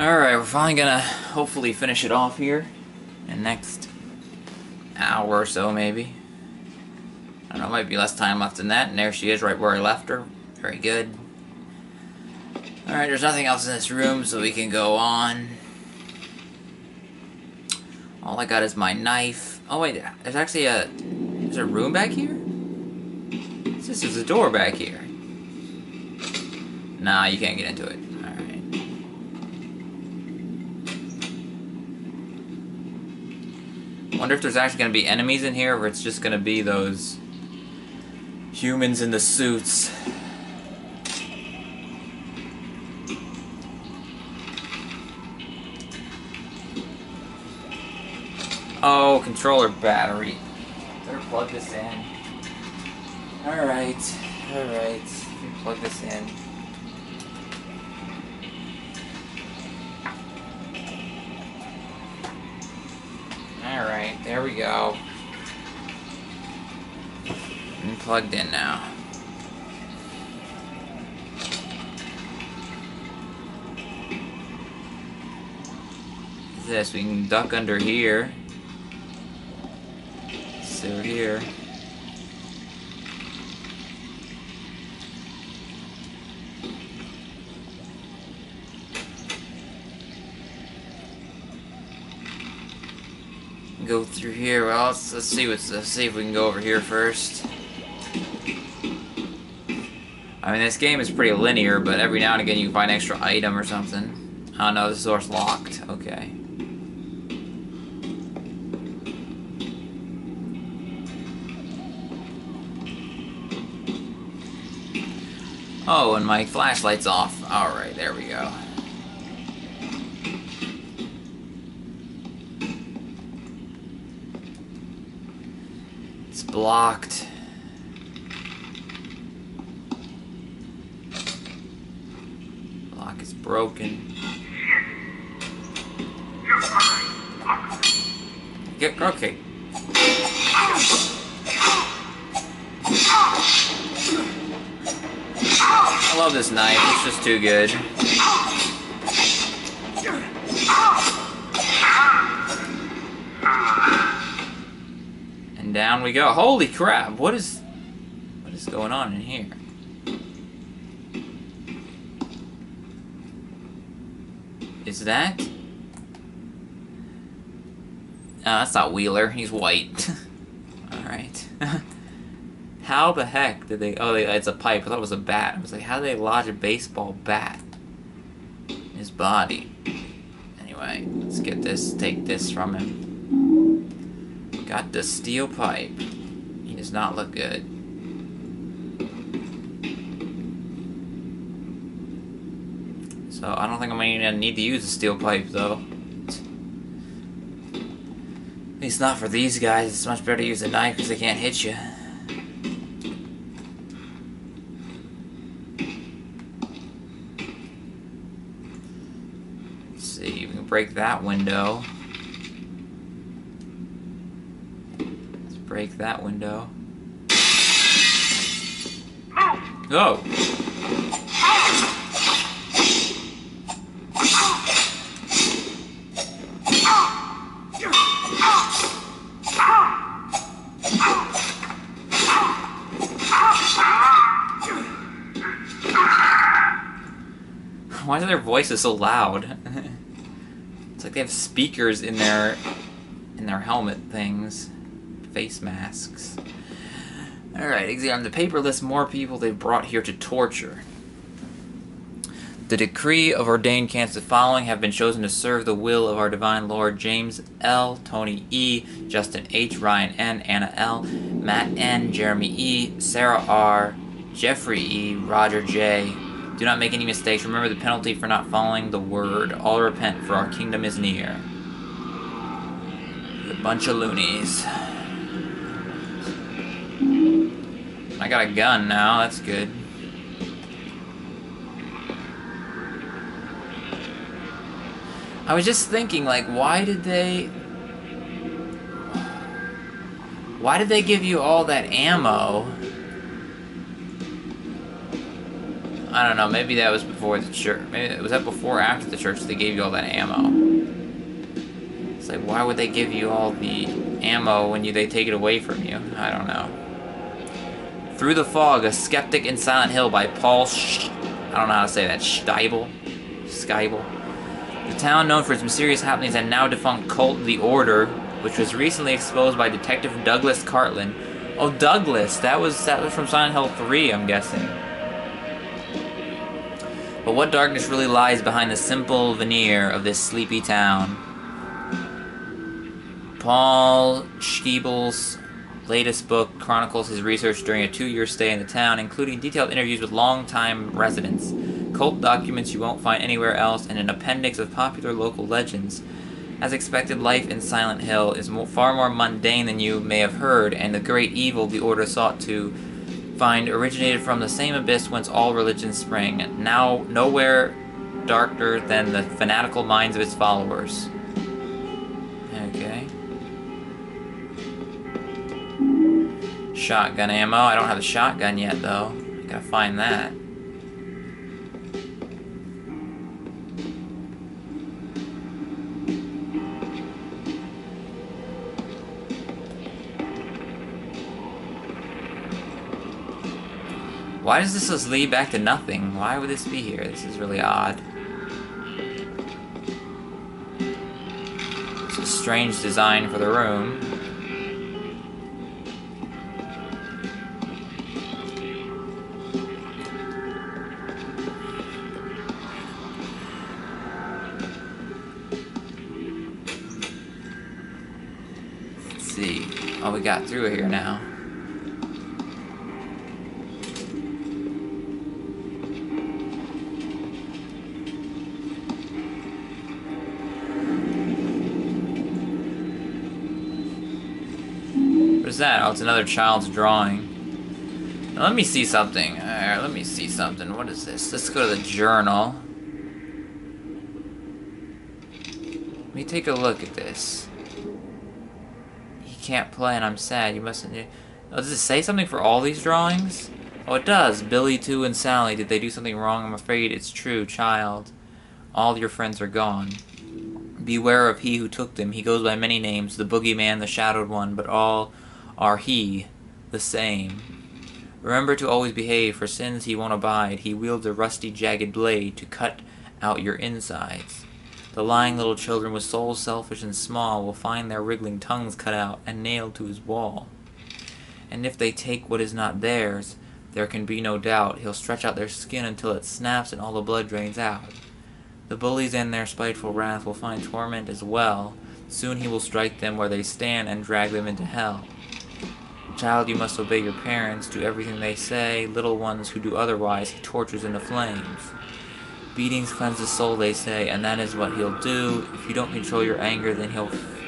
Alright, we're finally gonna hopefully finish it off here in the next hour or so, maybe. I don't know, might be less time left than that, and there she is right where I left her. Very good. Alright, there's nothing else in this room, so we can go on. All I got is my knife. Oh wait, there's actually a... There's a room back here? This is a door back here. Nah, you can't get into it. Alright. Wonder if there's actually gonna be enemies in here, or it's just gonna be those... humans in the suits. Oh, controller battery. Better plug this in. Alright, alright. Plug this in. Alright, there we go. I'm plugged in now. This, we can duck under here. Over here. Go through here. Well, let's see if we can go over here first. I mean, this game is pretty linear, but every now and again you can find an extra item or something. Oh no, this door's locked. Okay. Oh, and my flashlight's off. Alright, there we go. It's blocked. Lock is broken. Get okay. I love this knife, it's just too good. And down we go. Holy crap, what is going on in here? Is that? No, that's not Wheeler, he's white. Alright. How the heck did they... Oh, it's a pipe. I thought it was a bat. I was like, how did they lodge a baseball bat in his body? Anyway, let's get this. Take this from him. Got the steel pipe. He does not look good. So, I don't think I'm going to need to use the steel pipe, though. At least not for these guys. It's much better to use a knife because they can't hit you. Break that window. Let's break that window. Oh! Why are their voices so loud? It's like they have speakers in their helmet things. Face masks. Alright, examine the paper lists more people they've brought here to torture. The decree of ordained candidates the following have been chosen to serve the will of our Divine Lord: James L., Tony E., Justin H., Ryan N., Anna L., Matt N., Jeremy E., Sarah R., Jeffrey E., Roger J. Do not make any mistakes. Remember the penalty for not following the word. All repent, for our kingdom is near. A bunch of loonies. I got a gun now. That's good. I was just thinking, like, why did they give you all that ammo? I don't know, maybe that was before the church. Maybe, was that before or after the church they gave you all that ammo? It's like, why would they give you all the ammo when they take it away from you? I don't know. Through the Fog, A Skeptic in Silent Hill by Paul I don't know how to say that. Schteibel? Scheibel? The town known for its mysterious happenings and now defunct cult, The Order, which was recently exposed by Detective Douglas Cartland. Oh, Douglas! That was from Silent Hill 3, I'm guessing. But what darkness really lies behind the simple veneer of this sleepy town? Paul Scheibel's latest book chronicles his research during a 2-year stay in the town, including detailed interviews with longtime residents, cult documents you won't find anywhere else, and an appendix of popular local legends. As expected, life in Silent Hill is far more mundane than you may have heard, and the great evil the Order sought to find originated from the same abyss whence all religions sprang, now nowhere darker than the fanatical minds of its followers. Okay. Shotgun ammo. I don't have a shotgun yet, though. I gotta find that. Why does this just lead back to nothing? Why would this be here? This is really odd. It's a strange design for the room. Let's see. Oh, we got through here now. That? Oh, it's another child's drawing. Now, let me see something. Alright, let me see something. What is this? Let's go to the journal. Let me take a look at this. You can't play and I'm sad. You mustn't do... Oh, does it say something for all these drawings? Oh, it does. Billy, Too, and Sally. Did they do something wrong? I'm afraid it's true, child. All your friends are gone. Beware of he who took them. He goes by many names. The boogeyman, the shadowed one, but all... are he the same. Remember to always behave, for sins he won't abide. He wields a rusty, jagged blade to cut out your insides. The lying little children with souls selfish and small will find their wriggling tongues cut out and nailed to his wall. And if they take what is not theirs, there can be no doubt, he'll stretch out their skin until it snaps and all the blood drains out. The bullies and their spiteful wrath will find torment as well. Soon he will strike them where they stand and drag them into hell. Child, you must obey your parents, do everything they say. Little ones who do otherwise, he tortures in the flames. Beatings cleanse the soul, they say, and that is what he'll do. If you don't control your anger, then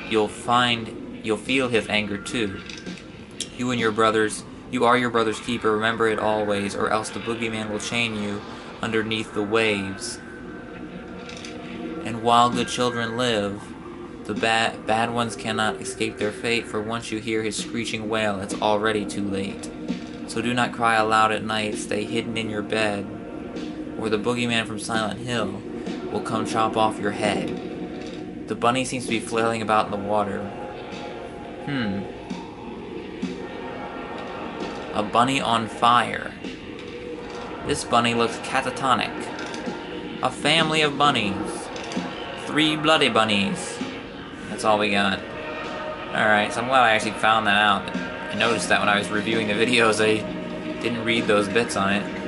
you'll feel his anger too. You are your brother's keeper. Remember it always, or else the boogeyman will chain you underneath the waves. And while good children live, the bad ones cannot escape their fate, for once you hear his screeching wail, it's already too late. So do not cry aloud at night, stay hidden in your bed, or the boogeyman from Silent Hill will come chop off your head. The bunny seems to be flailing about in the water. A bunny on fire. This bunny looks catatonic. A family of bunnies. 3 bloody bunnies. That's all we got. Alright, so I'm glad I actually found that out. I noticed that when I was reviewing the videos, I didn't read those bits on it.